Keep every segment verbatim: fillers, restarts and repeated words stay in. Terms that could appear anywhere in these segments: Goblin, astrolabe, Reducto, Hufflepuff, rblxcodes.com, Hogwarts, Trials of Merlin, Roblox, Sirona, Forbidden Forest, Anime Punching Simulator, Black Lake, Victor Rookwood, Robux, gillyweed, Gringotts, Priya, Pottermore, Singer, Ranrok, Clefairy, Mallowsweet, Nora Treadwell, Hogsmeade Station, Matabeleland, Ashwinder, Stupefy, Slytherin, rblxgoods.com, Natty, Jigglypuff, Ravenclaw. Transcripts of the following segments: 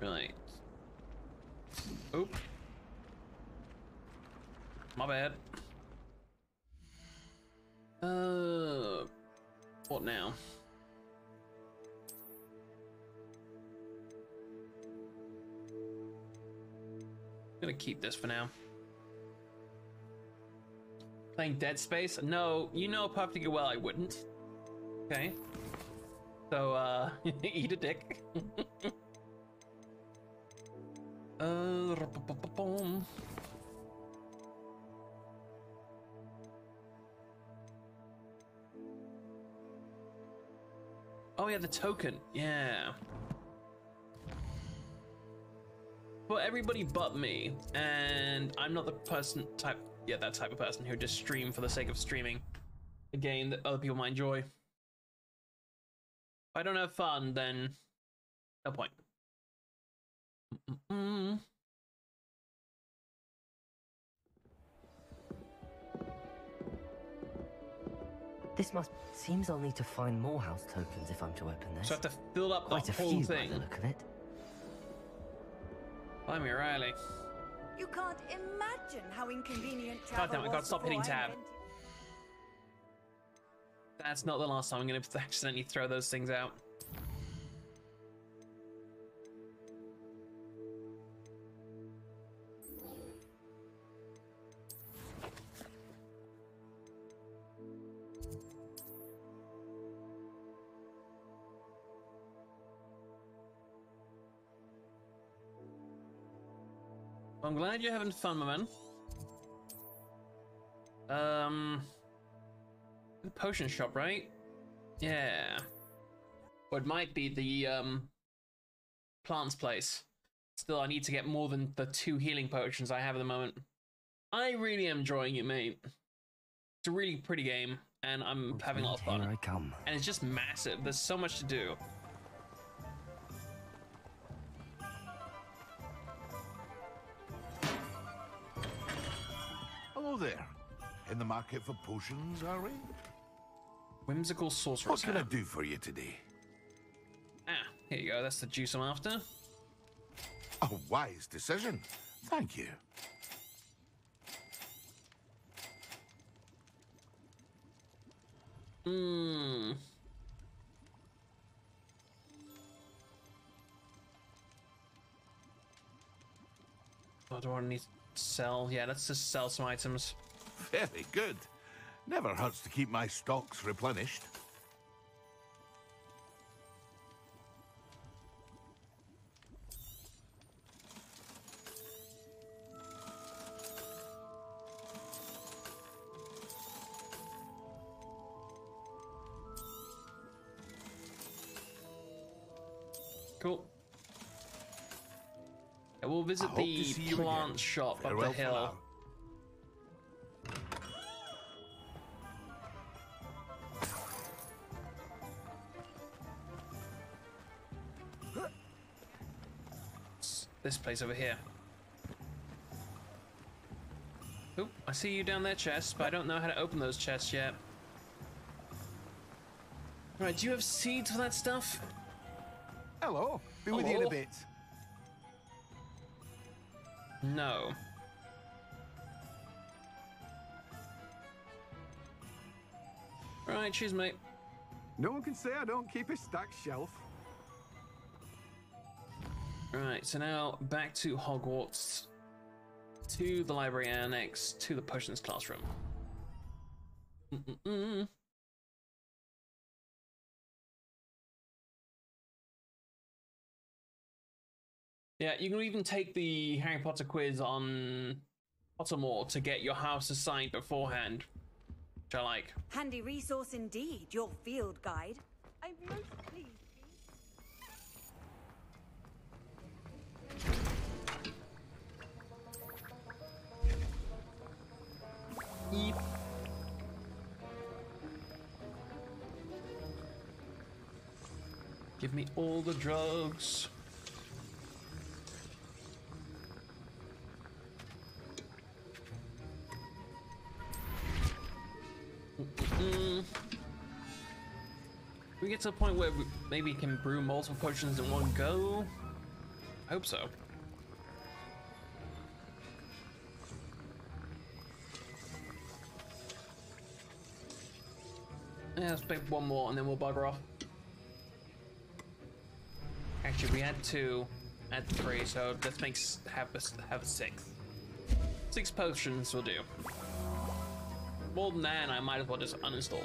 Right. Oop. My bad. Uh, what now? I'm gonna keep this for now. Playing Dead Space? No, you know perfectly well I wouldn't. Okay. So, uh, eat a dick. uh, boom. Oh yeah, the token. Yeah. Well, everybody but me, and I'm not the person type. Yeah, that type of person who just stream for the sake of streaming a game that other people might enjoy. If I don't have fun, then no point. Mm-mm-mm. This must seems I'll need to find more house tokens if I'm to open this. So I have to fill up quite the whole few thing. By the look of it. Blimey, Riley. You can't imagine how inconvenient travel God damn, we was gotta stop hitting tab. That's not the last time I'm gonna accidentally throw those things out. I'm glad you're having fun, my man. Um, the potion shop, right? Yeah. Or it might be the um, plants place. Still, I need to get more than the two healing potions I have at the moment. I really am enjoying it, mate. It's a really pretty game, and I'm well, having a lot of fun. Here I come. And it's just massive. There's so much to do. There. In the market for potions, are we? Whimsical sorceress. What can hat. I do for you today? Ah, here you go. That's the juice I'm after. A wise decision. Thank you. Hmm. What do I need? Sell, yeah, let's just sell some items. Very good. Never hurts to keep my stocks replenished. Cool. We'll visit the plant shop up the hill. It's this place over here. Oop, I see you down there, chest, but I don't know how to open those chests yet. Right, do you have seeds for that stuff? Hello, be with you in a bit. No. Right, cheers, mate. No one can say I don't keep a stacked shelf. Right, so now back to Hogwarts, to the library annex, to the potions classroom. Mm-mm-mm. Yeah, you can even take the Harry Potter quiz on Pottermore to get your house assigned beforehand, which I like. Handy resource indeed, your field guide. I'm most pleased. Eep. Give me all the drugs. Mm. We get to a point where we maybe can brew multiple potions in one go. I hope so. Yeah, let's pick one more and then we'll bugger off. Actually, we had two, at three, so this makes have a, have a six. Six potions will do. More than that, I might as well just uninstall.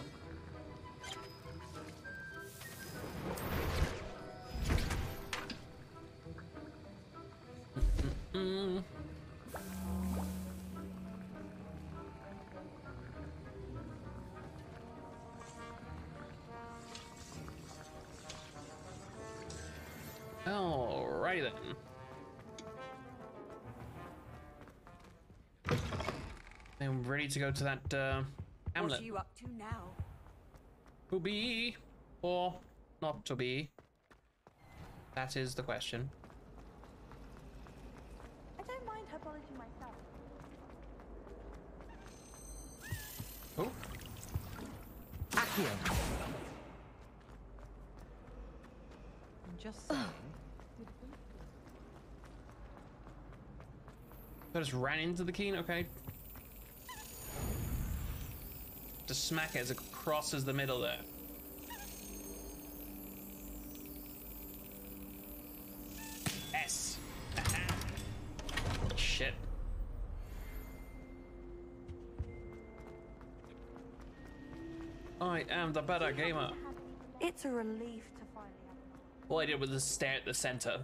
Mm-mm-mm. Alrighty then. I'm ready to go to that uh, hamlet. What are you up to now? To be or not to be? That is the question. I don't mind herbology myself. Oh. Accio. I'm just saying. I just ran into the keen? Okay. Just smack it as it crosses the middle there. S. Shit. I am the better gamer. It's a relief to finally have. All I did was just stare at the center.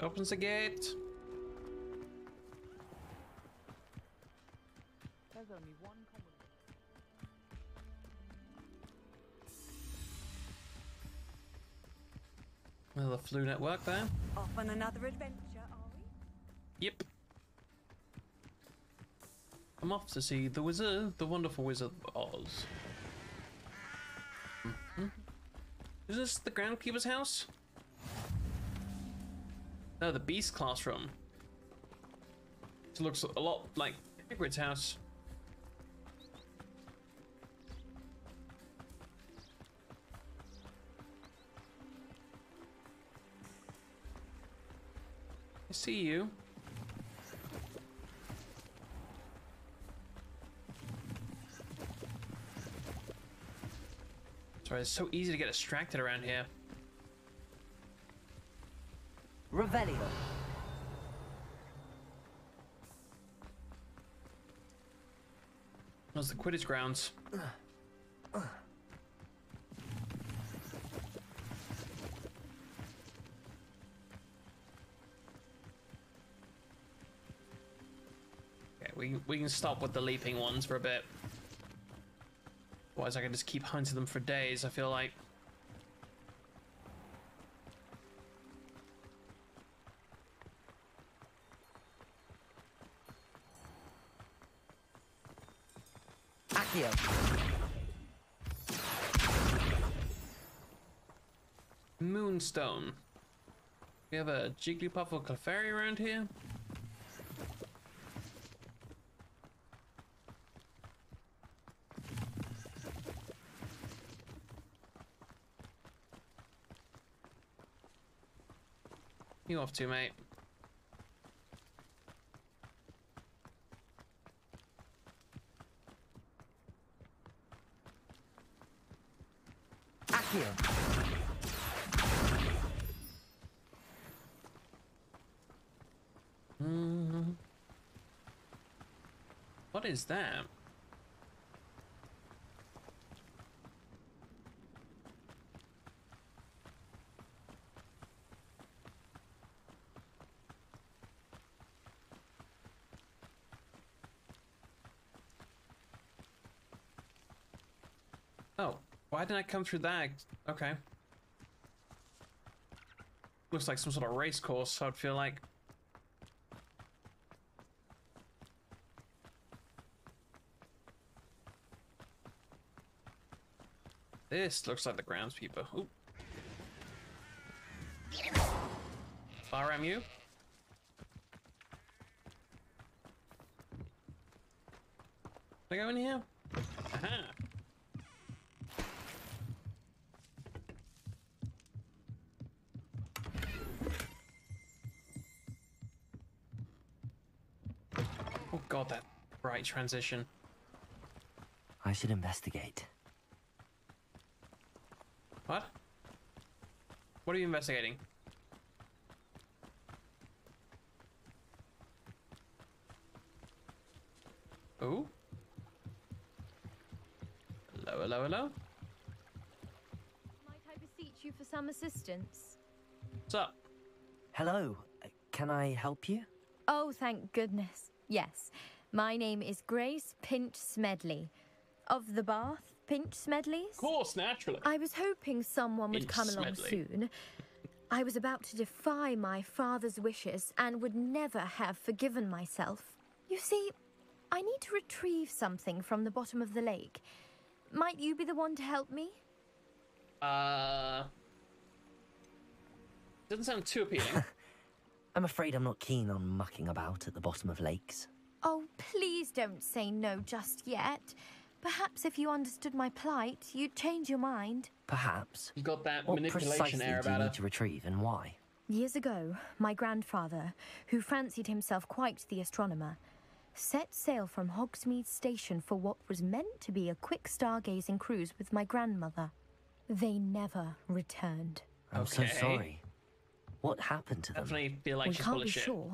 Opens the gate. There's only one common. Another flu network there. Off on another adventure, are we? Yep. I'm off to see the wizard, the wonderful Wizard of Oz. Mm-hmm. Is this the groundkeeper's house? No, the beast classroom. It looks a lot like Hagrid's house. I see you. Sorry, it's so easy to get distracted around here. Revelio. That's the Quidditch Grounds. Uh, uh. Okay, we, we can stop with the leaping ones for a bit. Otherwise I can just keep hunting them for days, I feel like. Here. Moonstone. We have a Jigglypuff or Clefairy around here. You off too, mate. Here. Mm. What is that? Oh. Why didn't I come through that? Okay. Looks like some sort of race course, so I'd feel like. This looks like the groundskeeper. Oop. Fire am you? Can I go in here? Aha! Oh god, that bright transition. I should investigate. What? What are you investigating? Oh? Hello, hello, hello? Might I beseech you for some assistance? What's up? Hello. Can I help you? Oh, thank goodness. Yes. My name is Grace Pinch-Smedley. Of the Bath Pinch-Smedleys? Of course, naturally. I was hoping someone would come along soon. I was about to defy my father's wishes and would never have forgiven myself. You see, I need to retrieve something from the bottom of the lake. Might you be the one to help me? Uh... Doesn't sound too appealing. I'm afraid I'm not keen on mucking about at the bottom of lakes. Oh, please don't say no just yet. Perhaps if you understood my plight, you'd change your mind. Perhaps. You got that manipulation error about her. What precisely do you need to retrieve and why? Years ago, my grandfather, who fancied himself quite the astronomer, set sail from Hogsmeade Station for what was meant to be a quick stargazing cruise with my grandmother. They never returned. I'm okay. So sorry. What happened to them? Definitely feel like we she's can't be shit. Sure.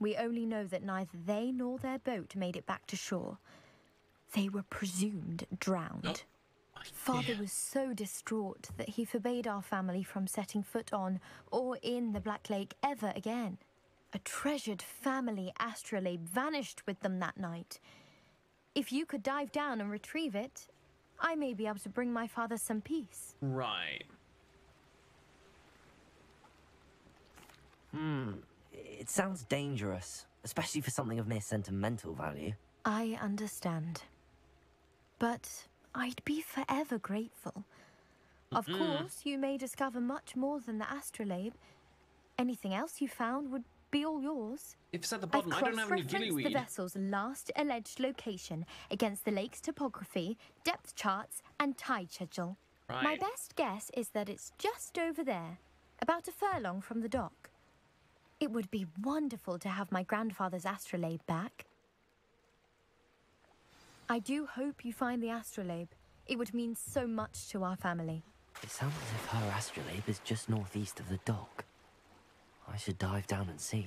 We only know that neither they nor their boat made it back to shore. They were presumed drowned. Oh, Father was so distraught that he forbade our family from setting foot on or in the Black Lake ever again. A treasured family astrolabe vanished with them that night. If you could dive down and retrieve it, I may be able to bring my father some peace. Right. Hmm. It sounds dangerous, especially for something of mere sentimental value. I understand. But I'd be forever grateful. Of mm-hmm. course, you may discover much more than the astrolabe. Anything else you found would be all yours. If it's at the bottom, I've I don't have any gillyweed. The vessel's last alleged location against the lake's topography, depth charts, and tide schedule. Right. My best guess is that it's just over there, about a furlong from the dock. It would be wonderful to have my grandfather's astrolabe back. I do hope you find the astrolabe. It would mean so much to our family. It sounds as if her astrolabe is just northeast of the dock. I should dive down and see.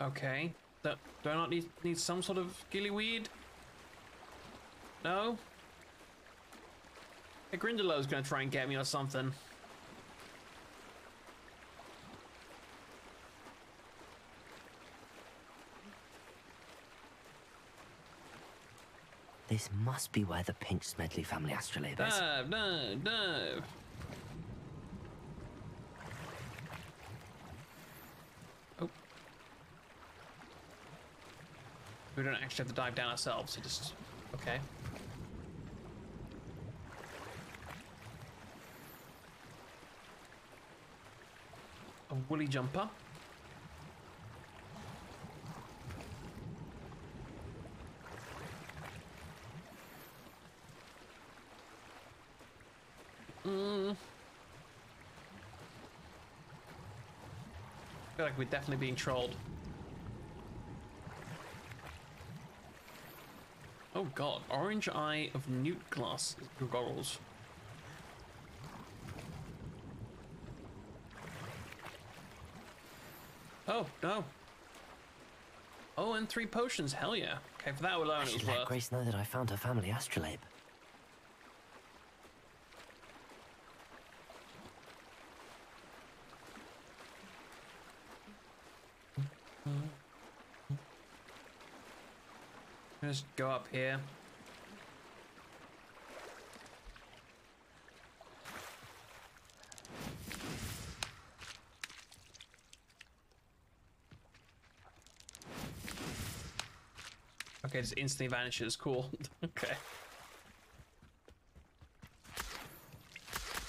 Okay. Do I not need, need some sort of gillyweed? No? Hey, Gringolow's going to try and get me or something. This must be where the Pinch-Smedley family astrolabe is. Dive, dive, dive. Oh. We don't actually have to dive down ourselves, so just... Okay. A woolly jumper. Mm. I feel like we're definitely being trolled. Oh god, orange eye of newt glass goggles. Oh, no. Oh, and three potions, hell yeah. Okay, for that alone it was worth. I should let Grace know that I found her family astrolabe. Just go up here. Okay, just instantly vanishes. Cool. Okay.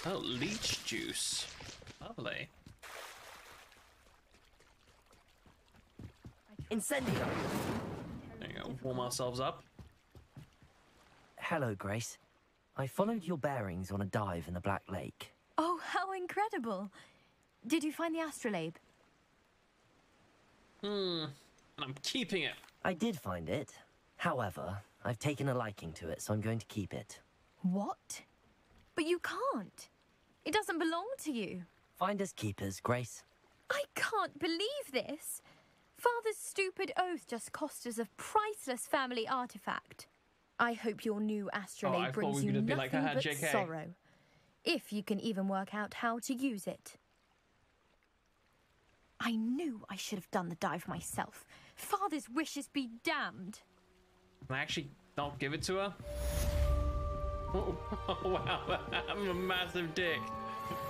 Oh, leech juice. Lovely. Incendio! There you go, warm ourselves up. Hello, Grace. I followed your bearings on a dive in the Black Lake. Oh, how incredible! Did you find the astrolabe? Hmm, and I'm keeping it. I did find it. However, I've taken a liking to it, so I'm going to keep it. What? But you can't. It doesn't belong to you. Finders keepers, Grace. I can't believe this. Father's stupid oath just cost us a priceless family artifact. I hope your new astrolabe oh, brings you nothing like but J K. Sorrow. If you can even work out how to use it. I knew I should have done the dive myself. Father's wishes be damned. Can I actually not give it to her? Oh, wow, I'm a massive dick.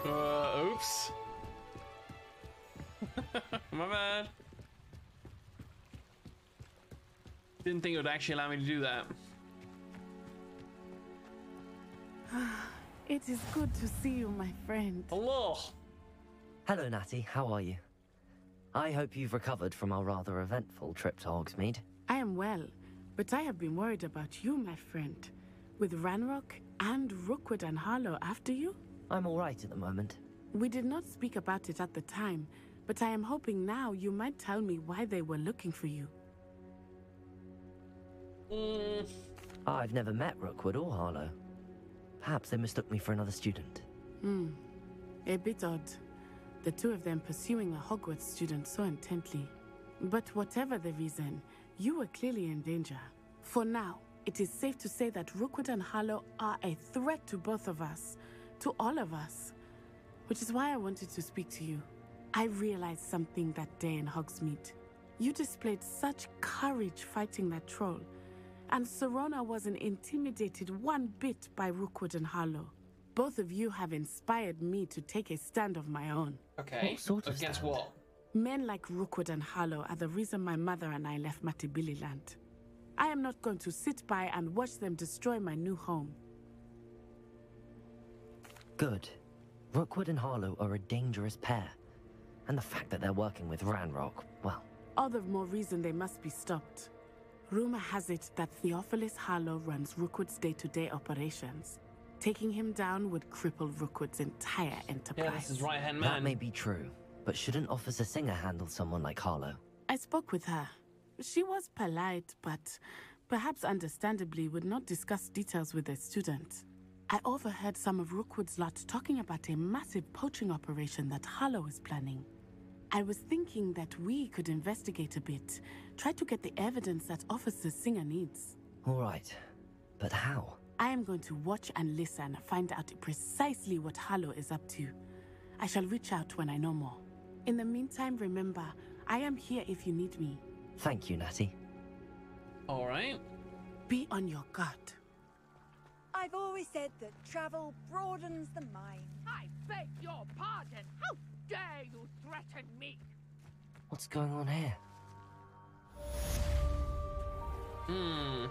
Uh, oops. My bad. Didn't think it would actually allow me to do that. It is good to see you, my friend. Hello. Hello, Natty. How are you? I hope you've recovered from our rather eventful trip to Hogsmeade. I am well, but I have been worried about you, my friend. With Ranrok and Rookwood and Harlow after you? I'm all right at the moment. We did not speak about it at the time, but I am hoping now you might tell me why they were looking for you. Mm. I've never met Rookwood or Harlow. Perhaps they mistook me for another student. Hmm. A bit odd. The two of them pursuing a Hogwarts student so intently. But whatever the reason, you were clearly in danger. For now, it is safe to say that Rookwood and Harlow are a threat to both of us. To all of us. Which is why I wanted to speak to you. I realized something that day in Hogsmeade. You displayed such courage fighting that troll. And Sirona wasn't intimidated one bit by Rookwood and Harlow. Both of you have inspired me to take a stand of my own. Okay, what sort of against stand? What? Men like Rookwood and Harlow are the reason my mother and I left Matabeleland. I am not going to sit by and watch them destroy my new home. Good. Rookwood and Harlow are a dangerous pair. And the fact that they're working with Ranrok, well... all the more reason they must be stopped. Rumor has it that Theophilus Harlow runs Rookwood's day-to-day operations. Taking him down would cripple Rookwood's entire enterprise. Yeah, this is right-hand man. That may be true, but shouldn't Officer Singer handle someone like Harlow? I spoke with her. She was polite, but perhaps understandably would not discuss details with a student. I overheard some of Rookwood's lot talking about a massive poaching operation that Harlow is planning. I was thinking that we could investigate a bit, try to get the evidence that Officer Singer needs. All right, but how? I am going to watch and listen, find out precisely what Harlow is up to. I shall reach out when I know more. In the meantime, remember, I am here if you need me. Thank you, Natty. All right. Be on your guard. I've always said that travel broadens the mind. I beg your pardon. How dare you threaten me? What's going on here? Hmm.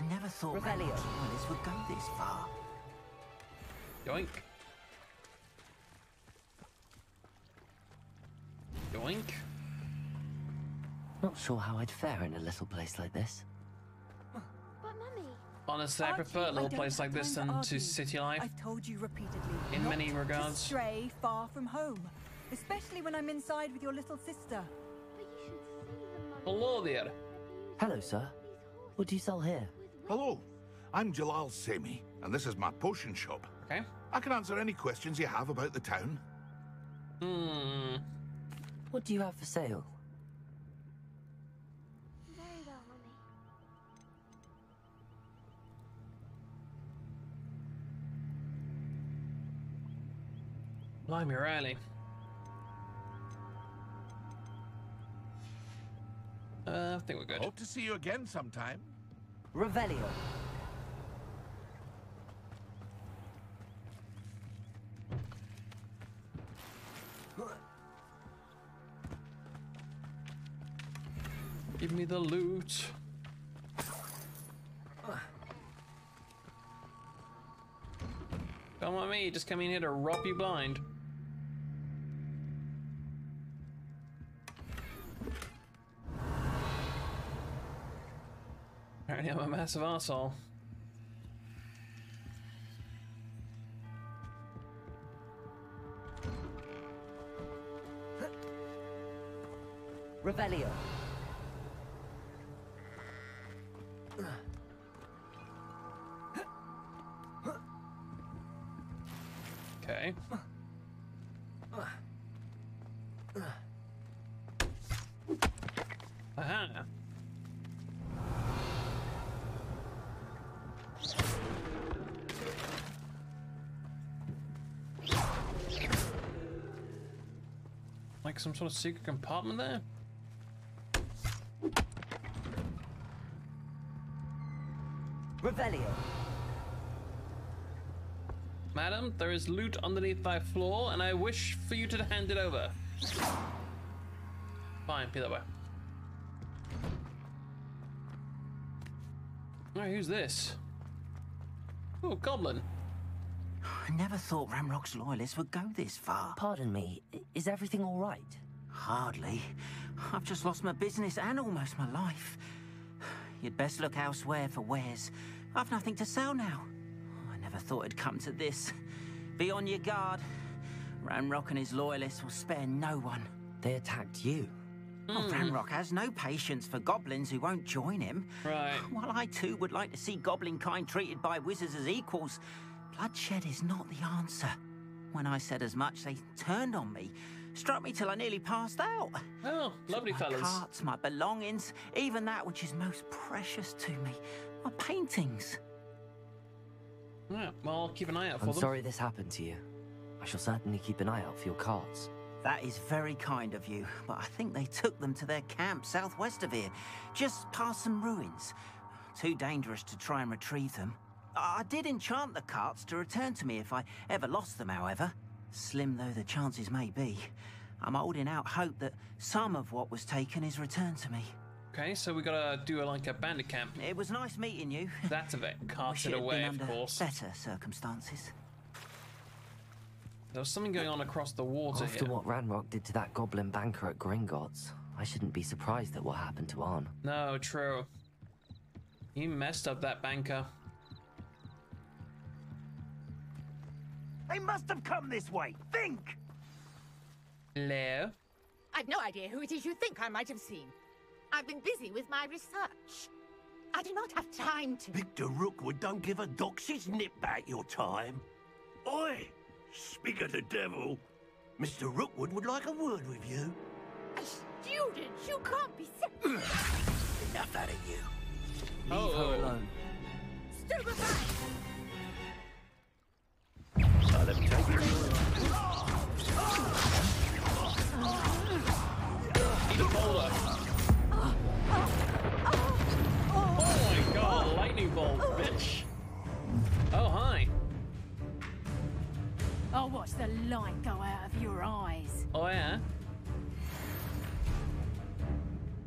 I never thought Revelio would go this far. Yoink. Yoink. Not sure how I'd fare in a little place like this. But Mummy. Honestly, I prefer a little place like this than to city life. I've told you repeatedly. In many regards. To stray far from home, especially when I'm inside with your little sister. But you should see them, Mummy. Hello there. Hello, sir. What do you sell here? Hello, I'm Jalal Sami, and this is my potion shop. Okay. I can answer any questions you have about the town. Hmm. What do you have for sale? Blimey, Riley. Uh, I think we're good. Hope to see you again sometime. Revelio. Give me the loot. Don't want me, just come in here to rob you blind. Apparently I'm a massive arsehole. Revelio. Okay. Aha. Like some sort of secret compartment there? Revelio. Madam, there is loot underneath thy floor, and I wish for you to hand it over. Fine, be that way. Oh, who's this? Oh, Goblin. I never thought Ramrock's loyalists would go this far. Pardon me, is everything all right? Hardly. I've just lost my business and almost my life. You'd best look elsewhere for wares. I've nothing to sell now. I never thought it'd come to this. Be on your guard. Ranrok and his loyalists will spare no one. They attacked you. Mm. Oh, Ranrok has no patience for goblins who won't join him. Right. While I too would like to see goblin kind treated by wizards as equals, bloodshed is not the answer. When I said as much, they turned on me, struck me till I nearly passed out. Oh, lovely fellas. My carts, my belongings, even that which is most precious to me, my paintings. Yeah, well, I'll keep an eye out for them. I'm sorry this happened to you. I shall certainly keep an eye out for your carts. That is very kind of you, but I think they took them to their camp southwest of here, just past some ruins. Too dangerous to try and retrieve them. I did enchant the carts to return to me if I ever lost them, however. Slim though the chances may be, I'm holding out hope that some of what was taken is returned to me. Okay, so we gotta do a, like a bandit camp. It was nice meeting you. That's a bit carted away, of course. Better circumstances. There was something going on across the water here. After what Ranrok did to that goblin banker at Gringotts, I shouldn't be surprised at what happened to Arn. No, true. He messed up that banker. They must have come this way. Think! Hello? I've no idea who it is you think I might have seen. I've been busy with my research. I do not have time to... Victor Rookwood, don't give a doxy's nip back your time. Oi! Speak of the devil. Mister Rookwood would like a word with you. A student? You can't be sick. Enough out of you. Leave oh. her alone. Stupefy! I'll have taken it. He's a boulder. Oh my god, lightning bolt, bitch. Oh, hi. I'll watch the light go out of your eyes. Oh, yeah?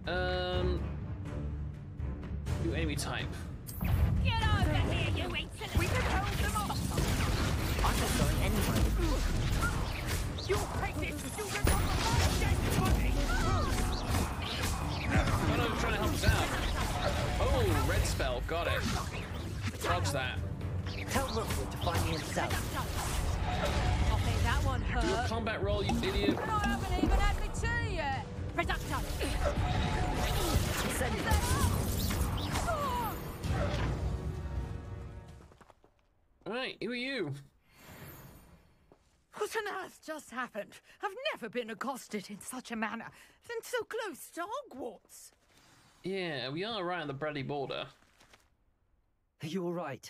Um... New enemy type. Get over here, you insolent! We can hold them off! I'm not going anywhere. You pregnant student on the first dead body! Oh no, I'm trying to help us out. Oh, red spell, got it. Dodge that. Tell Rookwood to find me himself. I think that one hurt. Do a combat roll, you idiot. But I haven't even had my two yet. Reducto. Incendio. Alright, who are you? What on earth just happened? I've never been accosted in such a manner, and so close to Hogwarts. Yeah, we are right on the Bradley border. Are you all right?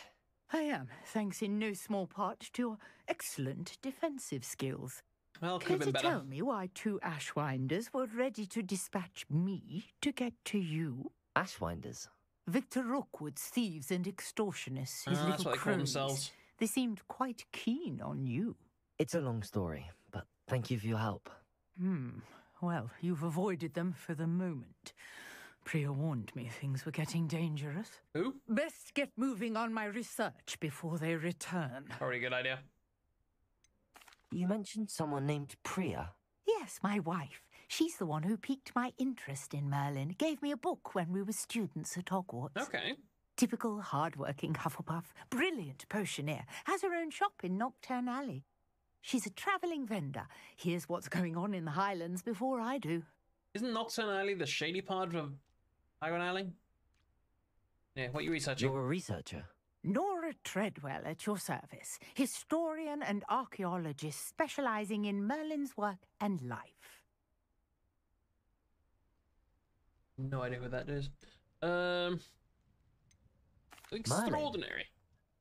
I am, thanks in no small part to your excellent defensive skills. Well, could have been better. Can you tell me why two Ashwinders were ready to dispatch me to get to you? Ashwinders? Victor Rookwood's thieves and extortionists, his uh, little they cronies. Themselves. They seemed quite keen on you. It's a long story, but thank you for your help. Hmm. Well, you've avoided them for the moment. Priya warned me things were getting dangerous. Who? Best get moving on my research before they return. Probably a good idea. You mentioned someone named Priya. Yes, my wife. She's the one who piqued my interest in Merlin. Gave me a book when we were students at Hogwarts. Okay. Typical hard-working Hufflepuff. Brilliant potioneer. Has her own shop in Knockturn Alley. She's a travelling vendor. Here's what's going on in the Highlands before I do. Isn't Knockturn Alley the shady part of Highland Alley? Yeah, what are you researching? You're a researcher. Nora Treadwell at your service. Historian and archaeologist specialising in Merlin's work and life. No idea what that is. Um, extraordinary.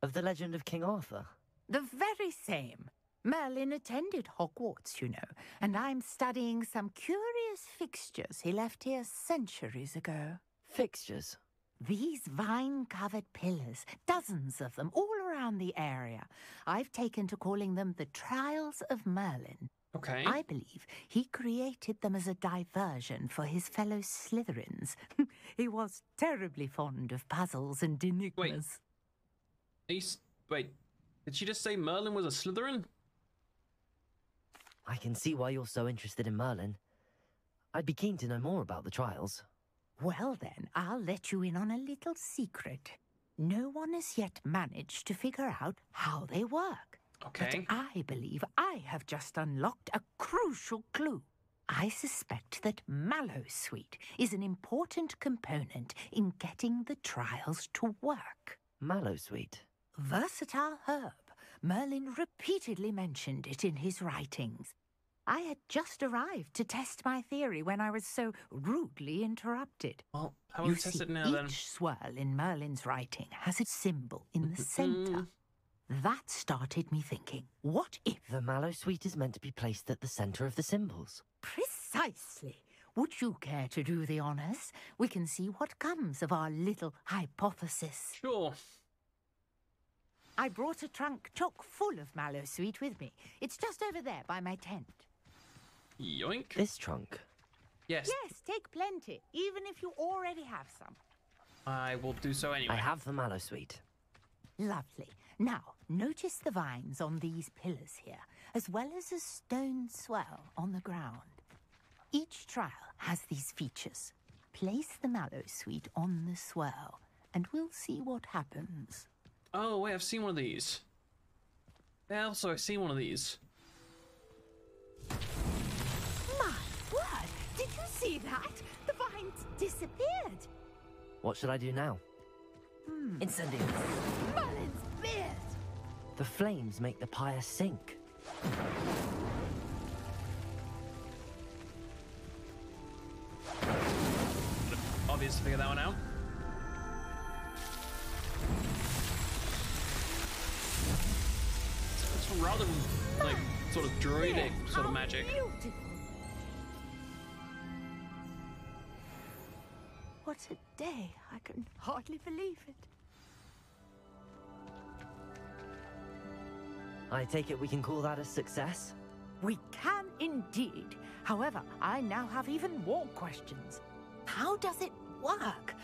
Merlin, of the legend of King Arthur. The very same. Merlin attended Hogwarts, you know, and I'm studying some curious fixtures he left here centuries ago. Fixtures? These vine-covered pillars, dozens of them, all around the area. I've taken to calling them the Trials of Merlin. Okay. I believe he created them as a diversion for his fellow Slytherins. He was terribly fond of puzzles and enigmas. Wait. He's, wait. Did she just say Merlin was a Slytherin? I can see why you're so interested in Merlin. I'd be keen to know more about the trials. Well then, I'll let you in on a little secret. No one has yet managed to figure out how they work. Okay. But I believe I have just unlocked a crucial clue. I suspect that Mallowsweet is an important component in getting the trials to work. Mallowsweet? Versatile herb. Merlin repeatedly mentioned it in his writings. I had just arrived to test my theory when I was so rudely interrupted. Well, how will we test it now then? Each swirl in Merlin's writing has a symbol in the centre. That started me thinking, what if... The Mallowsweet is meant to be placed at the centre of the symbols. Precisely. Would you care to do the honours? We can see what comes of our little hypothesis. Sure. I brought a trunk chock full of Mallowsweet with me. It's just over there by my tent. Yoink. This trunk? Yes. Yes, take plenty, even if you already have some. I will do so anyway. I have the Mallowsweet. Lovely. Now, notice the vines on these pillars here, as well as a stone swell on the ground. Each trial has these features. Place the Mallowsweet on the swell, and we'll see what happens. Oh, wait, I've seen one of these. Yeah, also, I've seen one of these. My word! Did you see that? The vines disappeared! What should I do now? Hmm. Incendio. Merlin's beard! The flames make the pyre sink. Obvious to figure that one out. Rather than, like, sort of druidic sort of magic. What a day. I can hardly believe it. I take it we can call that a success? We can indeed. However, I now have even more questions. How does it work?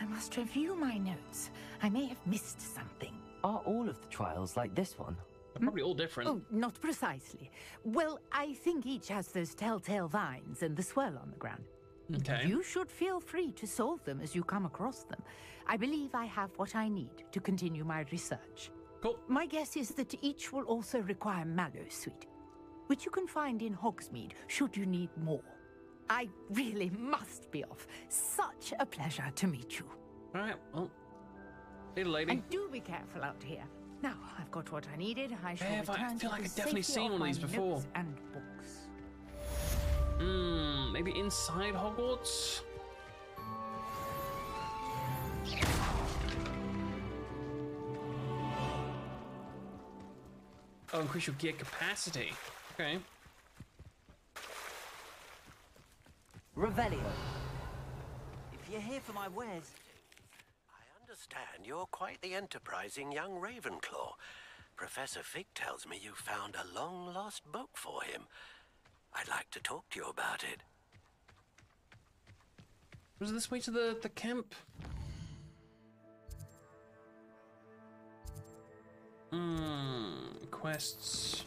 I must review my notes. I may have missed something. Are all of the trials like this one? They're probably all different. Oh, not precisely. Well, I think each has those telltale vines and the swirl on the ground. Okay. You should feel free to solve them as you come across them. I believe I have what I need to continue my research. Cool. My guess is that each will also require Mallowsweet, which you can find in Hogsmeade should you need more. I really must be off. Such a pleasure to meet you. All right, well, little lady. And do be careful out here. Now I've got what I needed. I shall yeah, return I feel to like I've definitely seen one of these before. And books. Hmm, maybe inside Hogwarts. Oh, increase your gear capacity. Okay. Revelio. If you're here for my wares. I understand you're quite the enterprising young Ravenclaw. Professor Fig tells me you found a long-lost book for him. I'd like to talk to you about it. Was this way to the, the camp? Hmm, quests.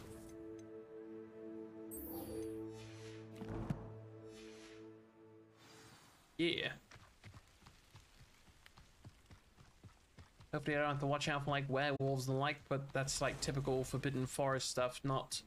Yeah. Hopefully I don't have to watch out for like werewolves and the like, but that's like typical Forbidden Forest stuff, not